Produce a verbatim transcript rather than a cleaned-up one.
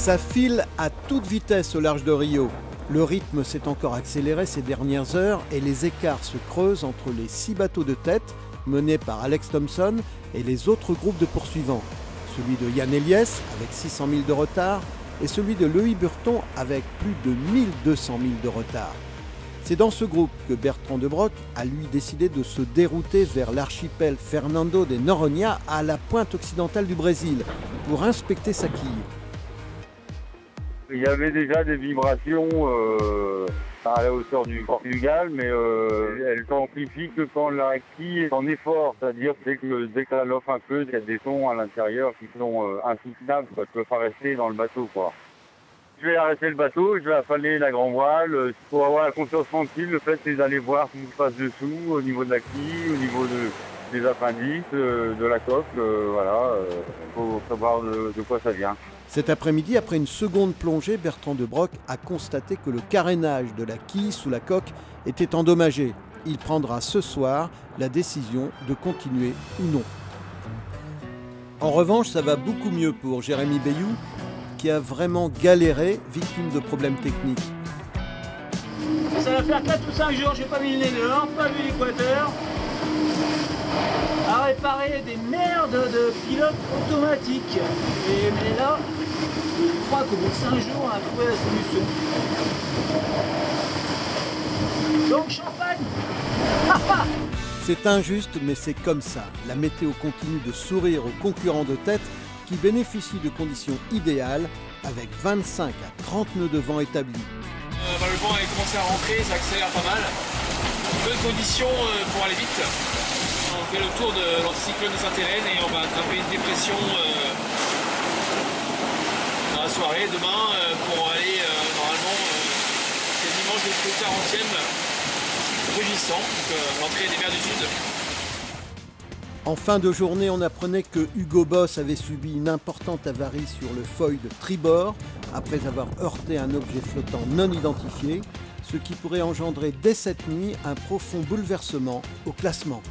Ça file à toute vitesse au large de Rio. Le rythme s'est encore accéléré ces dernières heures et les écarts se creusent entre les six bateaux de tête menés par Alex Thomson et les autres groupes de poursuivants. Celui de Yann Eliès avec six cent mille de retard et celui de Louis Burton avec plus de mille deux cent mille de retard. C'est dans ce groupe que Bertrand de Broc a lui décidé de se dérouter vers l'archipel Fernando de Noronha à la pointe occidentale du Brésil pour inspecter sa quille. Il y avait déjà des vibrations euh, à la hauteur du Portugal, mais euh, elles s'amplifient que quand la quille est en effort. C'est-à-dire que dès que ça l'offre un peu, il y a des sons à l'intérieur qui sont euh, insoutenables, quoi. Tu ne peux pas rester dans le bateau, quoi. Je vais arrêter le bateau, je vais affaler la grand voile pour avoir la conscience tranquille. Le fait, c'est d'aller voir ce qui se passe dessous, au niveau de la quille, au niveau de, des appendices, de la coque. Euh, voilà, il faut savoir de, de quoi ça vient. Cet après-midi, après une seconde plongée, Bertrand de Broc a constaté que le carénage de la quille sous la coque était endommagé. Il prendra ce soir la décision de continuer ou non. En revanche, ça va beaucoup mieux pour Jérémie Beyou, qui a vraiment galéré, victime de problèmes techniques. Ça va faire quatre ou cinq jours, j'ai pas mis le nez dehors, pas vu l'équateur, à réparer des merdes de pilotes automatiques. Et mais là, je crois qu'au bout de cinq jours, on a trouvé la solution. Donc champagne. C'est injuste, mais c'est comme ça. La météo continue de sourire aux concurrents de tête qui bénéficient de conditions idéales avec vingt-cinq à trente nœuds de vent établis. Euh, bah, le vent a commencé à rentrer, ça accélère pas mal. Bonnes conditions euh, pour aller vite. On fait le tour de l'anticyclone de Saint-Hélène et on va attraper une dépression euh, dans la soirée, demain, euh, pour aller euh, normalement euh, quasiment jusqu'au quarantième rugissant, donc euh, l'entrée des mers du Sud. En fin de journée, on apprenait que Hugo Boss avait subi une importante avarie sur le foil de tribord après avoir heurté un objet flottant non identifié, ce qui pourrait engendrer dès cette nuit un profond bouleversement au classement.